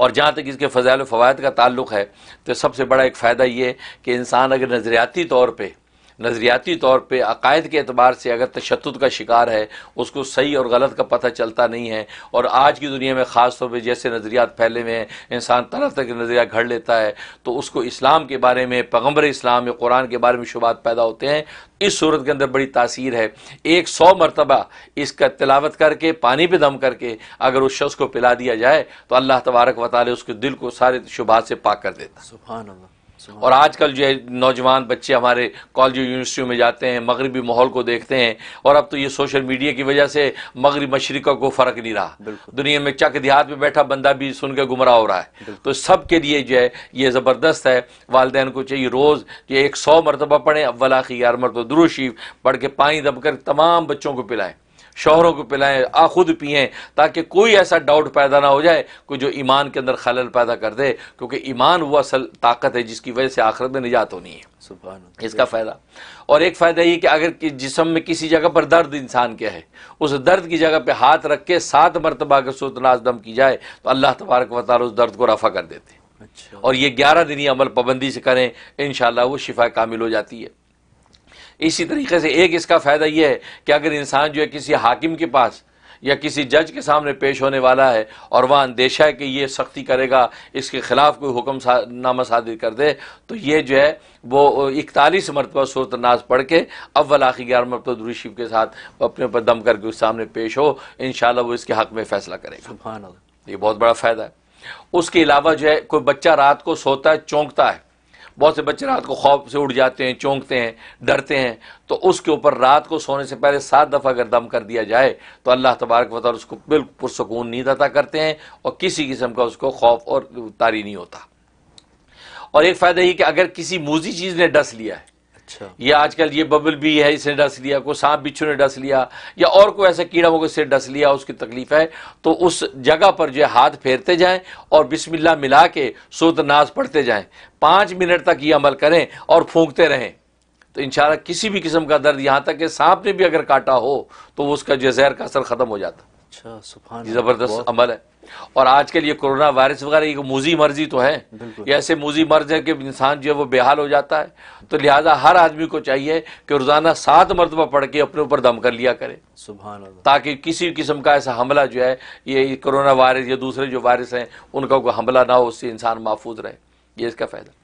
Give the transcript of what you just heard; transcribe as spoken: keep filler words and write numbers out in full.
और जहाँ तक इसके फ़ज़ाइल फ़वायद का ताल्लुक़ है तो सबसे बड़ा एक फ़ायदा ये है कि इंसान अगर नज़रियाती तौर पर नज़रियाती तौर पे अकायद के अतबार से अगर तशद्दुद का शिकार है, उसको सही और गलत का पता चलता नहीं है। और आज की दुनिया में ख़ास तौर पे जैसे नज़रियात फैले हुए हैं, इंसान तरह तरह के नज़रिया घड़ लेता है, तो उसको इस्लाम के बारे में, पैगम्बर इस्लाम या कुरान के बारे में शुबात पैदा होते हैं। इस सूरत के अंदर बड़ी तासीर है। एक सौ मरतबा इसका तिलावत करके पानी पे दम करके अगर उस शख्स को पिला दिया जाए तो अल्लाह तबारक व तआला उसके दिल को सारे शुबहात से पाक कर देता है। सुभान अल्लाह। और आजकल जो है नौजवान बच्चे हमारे कॉलेज यूनिवर्सिटियों में जाते हैं, मगरबी माहौल को देखते हैं, और अब तो ये सोशल मीडिया की वजह से मगरब मशरिक का कोई फ़र्क नहीं रहा। दुनिया में चक देहात में बैठा बंदा भी सुन के गुमराह हो रहा है। तो सब के लिए जो है ये ज़बरदस्त है। वालदैन को चाहिए रोज़ ये एक सौ मरतबा पढ़ें, अव्वल आखिर यार मरतबा दुरूद शरीफ पढ़ के पानी दबकर तमाम बच्चों को पिलाएँ, शोहरों को पिलाएं, आ खुद पिएं, ताकि कोई ऐसा डाउट पैदा ना हो जाए कि जो ईमान के अंदर खलल पैदा कर दे, क्योंकि ईमान वो असल ताकत है जिसकी वजह से आखिरत में निजात होनी है। सुभान अल्लाह। इसका फ़ायदा और एक फ़ायदा ये कि अगर कि जिस्म में किसी जगह पर दर्द इंसान के है, उस दर्द की जगह पे हाथ रख के सात मरतबा अगर सूरह अल-नास दम की जाए तो अल्लाह तबारक व तआला उस दर्द को रफ़ा कर देते हैं। अच्छा। और ये ग्यारह दिनी अमल पाबंदी से करें, इंशाल्लाह वो शिफा कामिल हो जाती है। इसी तरीके से एक इसका फ़ायदा यह है कि अगर इंसान जो है किसी हाकिम के पास या किसी जज के सामने पेश होने वाला है और वह अंदेशा है कि ये सख्ती करेगा, इसके ख़िलाफ़ कोई हुक्म नामा सादिर कर दे, तो ये जो है वो इकतालीस मरतबा सूरत नास पढ़ के अव्वल आखिर ग्यारह मरतबा दुरूद शरीफ के साथ अपने ऊपर दम करके उस सामने पेश हो, इंशाल्लाह वो इसके हक़ में फ़ैसला करेगा। सुभान अल्लाह। ये बहुत बड़ा फ़ायदा है। उसके अलावा जो है कोई बच्चा रात को सोता है, चौंकता है, बहुत से बच्चे रात को खौफ से उठ जाते हैं, चौंकते हैं, डरते हैं, तो उसके ऊपर रात को सोने से पहले सात दफ़ा अगर दम कर दिया जाए तो अल्लाह तबारक व तआला उसको बिल्कुल पुरसकून नींद अता करते हैं और किसी किस्म का उसको खौफ और तारी नहीं होता। और एक फ़ायदा ये कि अगर किसी मूजी चीज़ ने डस लिया है, अच्छा, ये आजकल ये बबल भी है, इसने डस लिया, कोई सांप बिच्छू ने डस लिया या और कोई ऐसा कीड़ा वगैरह से डस लिया, उसकी तकलीफ़ है, तो उस जगह पर जो है हाथ फेरते जाएं और बिस्मिल्लाह मिला के सूरह नास पढ़ते जाएं, पाँच मिनट तक ये अमल करें और फूंकते रहें, तो इंशाल्लाह किसी भी किस्म का दर्द, यहाँ तक कि सांप ने भी अगर काटा हो तो उसका जो जहर का असर ख़त्म हो जाता। अच्छा, सुभान अल्लाह। ज़बरदस्त अमल है। और आजकल ये कोरोना वायरस वगैरह ये मूजी मर्जी तो है, ये ऐसे मूजी मर्ज है कि इंसान जो है वो बेहाल हो जाता है, तो लिहाजा हर आदमी को चाहिए कि रोज़ाना सात मरतबा पढ़ के अपने ऊपर दम कर लिया करे। सुभान अल्लाह। ताकि किसी किस्म का ऐसा हमला जो है ये कोरोना वायरस या दूसरे जो वायरस हैं उनका कोई हमला ना हो, उससे इंसान महफूज रहे। ये इसका फ़ायदा।